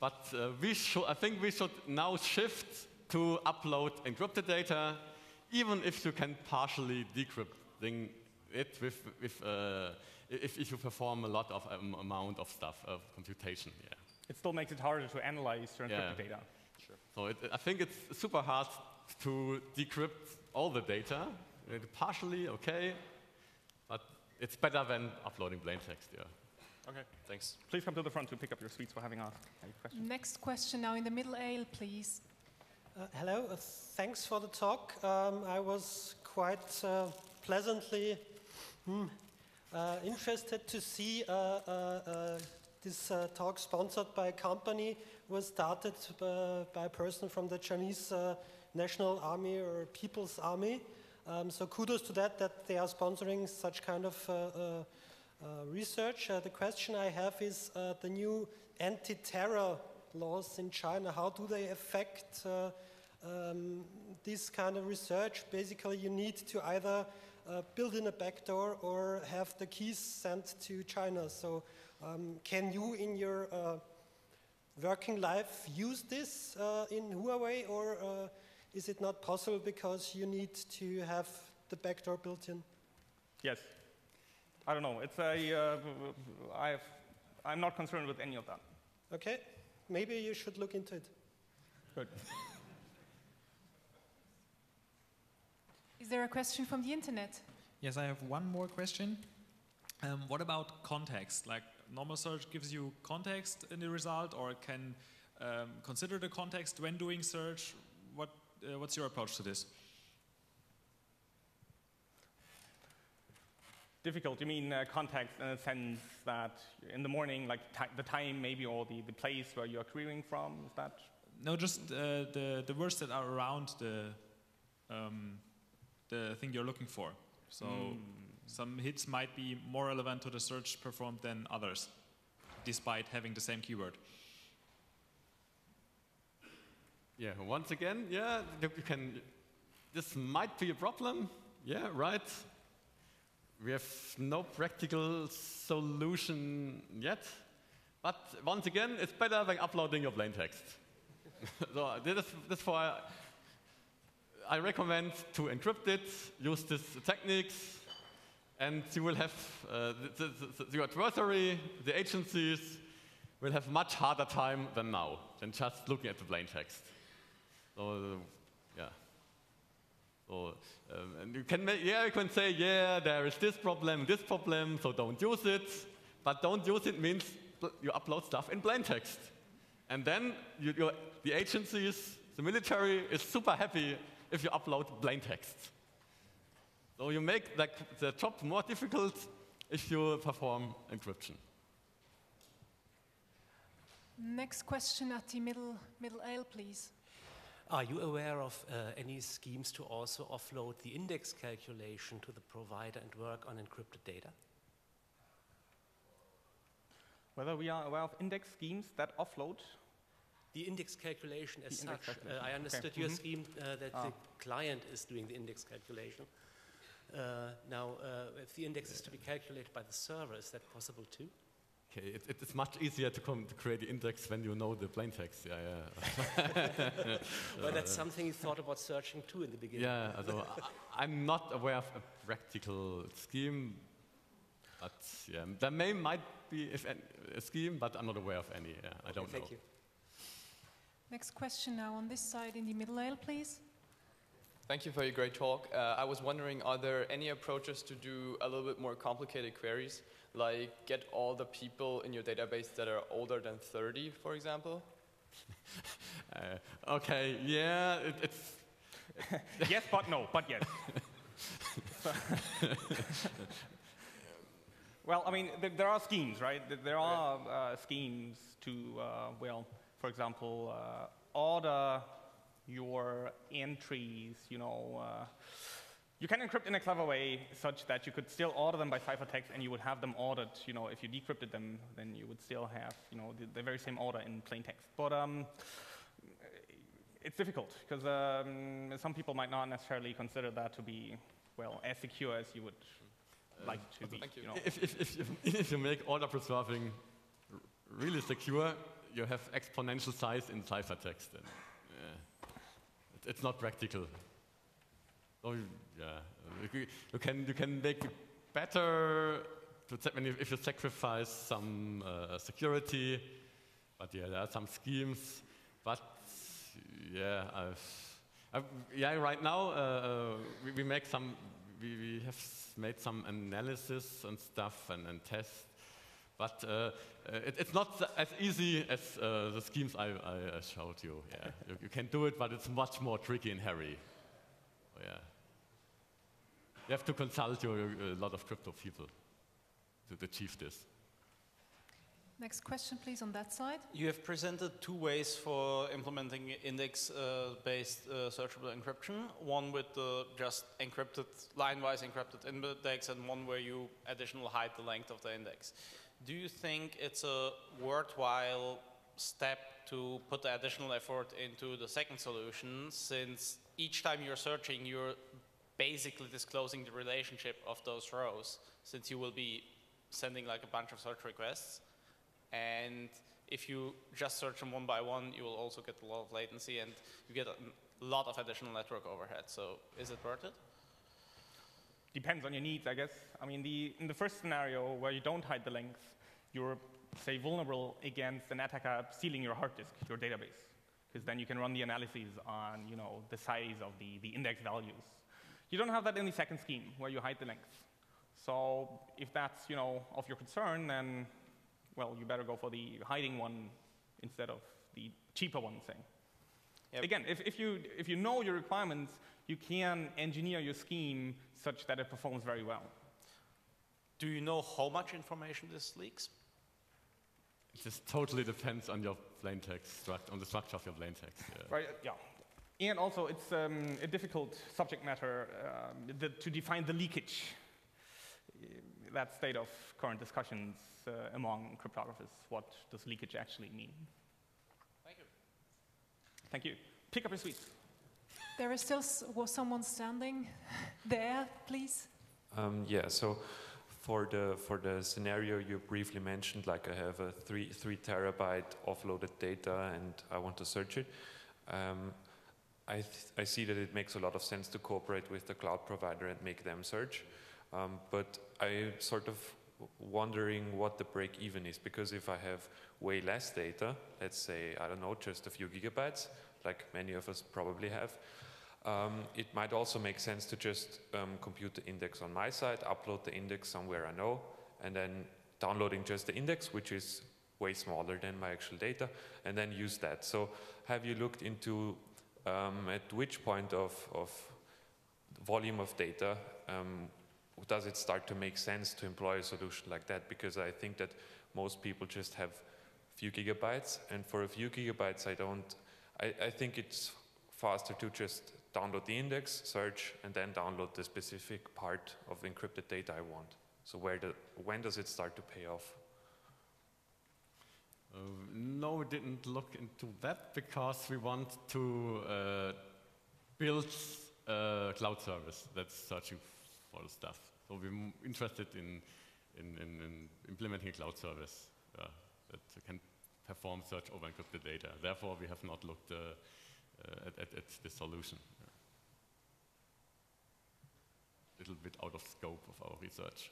but uh, we should, I think we should now shift to upload encrypted data, even if you can partially decrypt it with, with, uh, if, if you perform a lot of um, amount of stuff, of computation. Yeah. It still makes it harder to analyze your yeah. encrypted data. Sure. So it, I think it's super hard to decrypt all the data. Partially, OK. But it's better than uploading plain text. Yeah. OK, thanks. Please come to the front to pick up your sweets for having asked any questions. Next question now in the middle aisle, please. Uh, hello, uh, thanks for the talk. Um, I was quite uh, pleasantly hmm, uh, interested to see uh, uh, uh, this uh, talk sponsored by a company who was started uh, by a person from the Chinese uh, National Army or People's Army. Um, so kudos to that, that they are sponsoring such kind of uh, uh, uh, research. Uh, the question I have is uh, the new anti-terror laws in China, how do they affect uh, um, this kind of research, basically you need to either uh, build in a backdoor or have the keys sent to China. So um, can you in your uh, working life use this uh, in Huawei, or uh, is it not possible because you need to have the backdoor built in? Yes. I don't know. It's a, uh, I've, I'm not concerned with any of that. Okay. Maybe you should look into it. Good. Is there a question from the internet? Yes, I have one more question. Um, what about context? Like, normal search gives you context in the result, or can um, consider the context when doing search. What, uh, what's your approach to this? Difficult. You mean uh, context in the sense that in the morning, like the time maybe, or the, the place where you're querying from? Is that? No, just uh, the, the words that are around the, um, the thing you're looking for. So mm. some hits might be more relevant to the search performed than others, despite having the same keyword. Yeah, once again, yeah, you can, this might be a problem. Yeah, right. We have no practical solution yet, but once again, it's better than uploading your plain text. So this is, this is why I recommend to encrypt it, use this techniques, and you will have uh, the, the, the, your adversary, the agencies, will have much harder time than now, than just looking at the plain text. So, yeah. So, um, and you can make, yeah, you can say, yeah, there is this problem, this problem, so don't use it. But don't use it means you upload stuff in plain text. And then you, you, the agencies, the military is super happy if you upload plain text. So you make like, the job more difficult if you perform encryption. Next question at the middle, middle aisle, please. Are you aware of uh, any schemes to also offload the index calculation to the provider and work on encrypted data? Whether we are aware of index schemes that offload? The index calculation as the such. Calculation. Uh, I understood okay. your mm-hmm. scheme uh, that ah. the client is doing the index calculation. Uh, now, uh, if the index is to be calculated by the server, is that possible too? Okay, it, it, it's much easier to, come to create the index when you know the plain text. Yeah, yeah. Well, that's something you thought about searching too in the beginning. Yeah, so I, I'm not aware of a practical scheme, but yeah, there may might be if any, a scheme, but I'm not aware of any. Yeah, I okay, don't thank know. You. Next question now on this side in the middle aisle, please. Thank you for your great talk. Uh, I was wondering, are there any approaches to do a little bit more complicated queries? Like get all the people in your database that are older than thirty, for example? uh, okay, yeah, it, it's... yes, but no, but yes. Well, I mean, th there are schemes, right? There are uh, schemes to, uh, well, for example, uh, order your entries, you know, uh, you can encrypt in a clever way such that you could still order them by ciphertext, and you would have them ordered. You know, if you decrypted them, then you would still have, you know, the, the very same order in plain text. But um, it's difficult because um, some people might not necessarily consider that to be, well, as secure as you would uh, like to be. Thank you. You know. if, if, if, you, if you make order preserving really secure, you have exponential size in ciphertext. And, yeah, it, it's not practical. Oh, yeah, you can you can make it better to if you sacrifice some uh, security, but yeah, there are some schemes. But yeah, I've, I've, yeah, right now uh, we, we make some we, we have made some analysis and stuff and, and tests, but uh, it, it's not as easy as uh, the schemes I, I showed you. Yeah, you, you can do it, but it's much more tricky and hairy. Oh, yeah. You have to consult your, a lot of crypto people to achieve this. Next question, please, on that side. You have presented two ways for implementing index-based uh, uh, searchable encryption, one with the just encrypted, line-wise encrypted index, and one where you additionally hide the length of the index. Do you think it's a worthwhile step to put additional effort into the second solution, since each time you're searching, you're basically disclosing the relationship of those rows, since you will be sending like a bunch of search requests. And if you just search them one by one, you will also get a lot of latency, and you get a lot of additional network overhead. So is it worth it? Depends on your needs, I guess. I mean, the, in the first scenario where you don't hide the links, you're, say, vulnerable against an attacker stealing your hard disk, your database, because then you can run the analyses on, you know, the size of the, the index values. You don't have that in the second scheme, where you hide the links. So if that's, you know, of your concern, then, well, you better go for the hiding one instead of the cheaper one thing. Yep. Again, if, if, you, if you know your requirements, you can engineer your scheme such that it performs very well. Do you know how much information this leaks? It just totally depends on your plain text, on the structure of your plain text. Yeah. Right, yeah. And also, it's um, a difficult subject matter um, the, to define the leakage. That state of current discussions uh, among cryptographers, what does leakage actually mean? Thank you. Thank you. Pick up your sweets. There is still s was someone standing there, please. Um, yeah, so for the, for the scenario you briefly mentioned, like I have a three, three terabyte offloaded data and I want to search it. Um, I, th I see that it makes a lot of sense to cooperate with the cloud provider and make them search. Um, but I'm sort of wondering what the break-even is, because if I have way less data, let's say, I don't know, just a few gigabytes, like many of us probably have, um, it might also make sense to just um, compute the index on my side, upload the index somewhere I know, and then downloading just the index, which is way smaller than my actual data, and then use that. So have you looked into um, at which point of, of volume of data um, does it start to make sense to employ a solution like that? Because I think that most people just have a few gigabytes, and for a few gigabytes I don't, I, I think it's faster to just download the index, search, and then download the specific part of the encrypted data I want. So where the, when does it start to pay off? Uh, no, we didn't look into that because we want to uh, build a cloud service that's searching the stuff. So we're interested in, in, in, in implementing a cloud service uh, that can perform search over encrypted data. Therefore, we have not looked uh, uh, at, at, at the solution. A little bit out of scope of our research.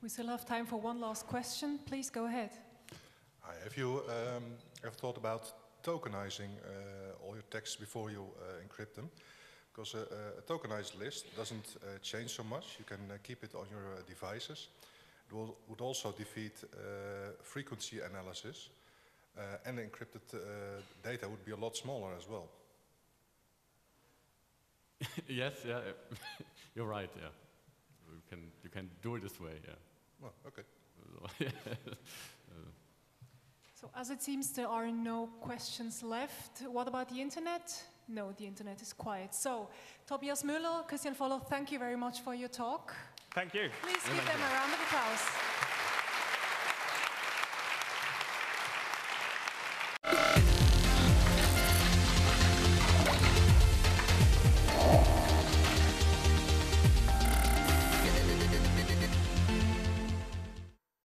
We still have time for one last question. Please go ahead. Hi, have you um, ever thought about tokenizing uh, all your texts before you uh, encrypt them? Because uh, a tokenized list doesn't uh, change so much. You can uh, keep it on your uh, devices. It will, would also defeat uh, frequency analysis. Uh, and the encrypted uh, data would be a lot smaller as well. Yes, yeah, you're right, yeah. You can, you can do it this way, yeah. Oh, okay. So as it seems there are no questions left, what about the internet? No, the internet is quiet. So, Tobias Müller, Christian Forler, thank you very much for your talk. Thank you. Please give them a round of applause.